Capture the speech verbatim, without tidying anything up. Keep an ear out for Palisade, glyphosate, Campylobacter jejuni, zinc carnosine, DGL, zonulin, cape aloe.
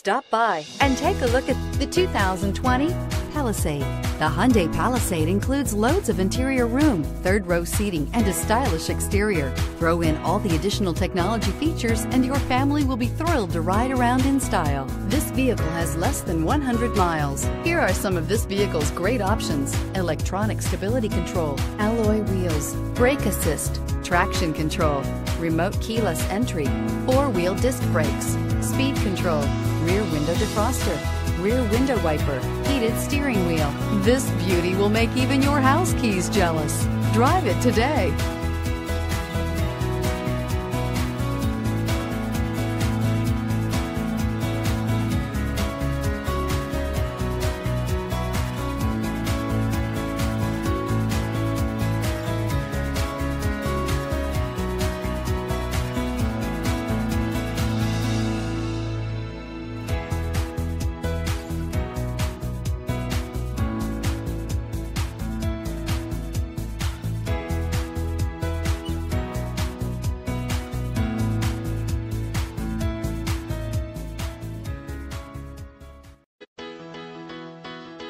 Stop by and take a look at the two thousand twenty Palisade. The Hyundai Palisade includes loads of interior room, third row seating, and a stylish exterior. Throw in all the additional technology features and your family will be thrilled to ride around in style. This vehicle has less than one hundred miles. Here are some of this vehicle's great options: electronic stability control, alloy wheels, brake assist, traction control, remote keyless entry, four-wheel disc brakes, speed control, rear window defroster, rear window wiper, heated steering wheel. This beauty will make even your house keys jealous. Drive it today.